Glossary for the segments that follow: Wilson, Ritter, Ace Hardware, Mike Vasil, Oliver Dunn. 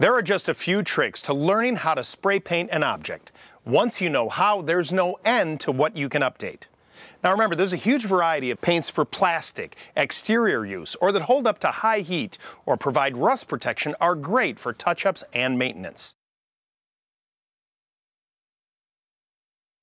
There are just a few tricks to learning how to spray paint an object. Once you know how, there's no end to what you can update. Now remember, there's a huge variety of paints for plastic, exterior use, or that hold up to high heat or provide rust protection are great for touch-ups and maintenance.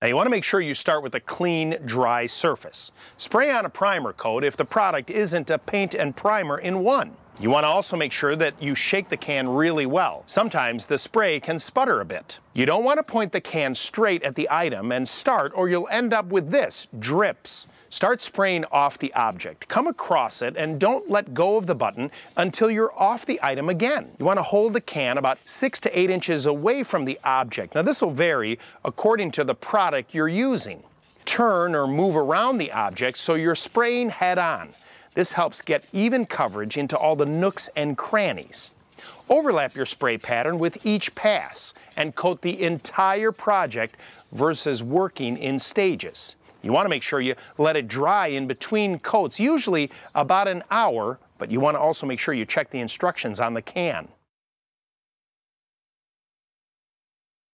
Now you want to make sure you start with a clean, dry surface. Spray on a primer coat if the product isn't a paint and primer in one. You want to also make sure that you shake the can really well. Sometimes the spray can sputter a bit. You don't want to point the can straight at the item and start, or you'll end up with this, drips. Start spraying off the object. Come across it and don't let go of the button until you're off the item again. You want to hold the can about 6 to 8 inches away from the object. Now this will vary according to the product you're using. Turn or move around the object so you're spraying head on. This helps get even coverage into all the nooks and crannies. Overlap your spray pattern with each pass and coat the entire project versus working in stages. You want to make sure you let it dry in between coats, usually about an hour, but you want to also make sure you check the instructions on the can.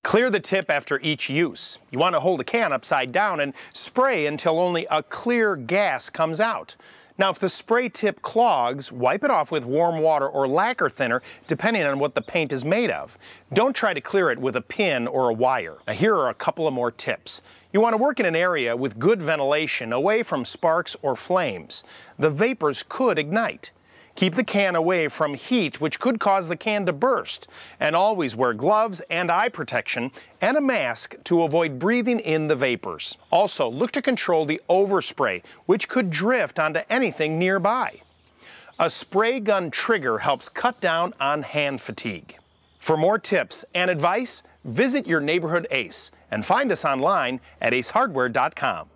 Clear the tip after each use. You want to hold the can upside down and spray until only a clear gas comes out. Now, if the spray tip clogs, wipe it off with warm water or lacquer thinner, depending on what the paint is made of. Don't try to clear it with a pin or a wire. Now, here are a couple of more tips. You want to work in an area with good ventilation, away from sparks or flames. The vapors could ignite. Keep the can away from heat, which could cause the can to burst. And always wear gloves and eye protection and a mask to avoid breathing in the vapors. Also, look to control the overspray, which could drift onto anything nearby. A spray gun trigger helps cut down on hand fatigue. For more tips and advice, visit your neighborhood Ace and find us online at acehardware.com.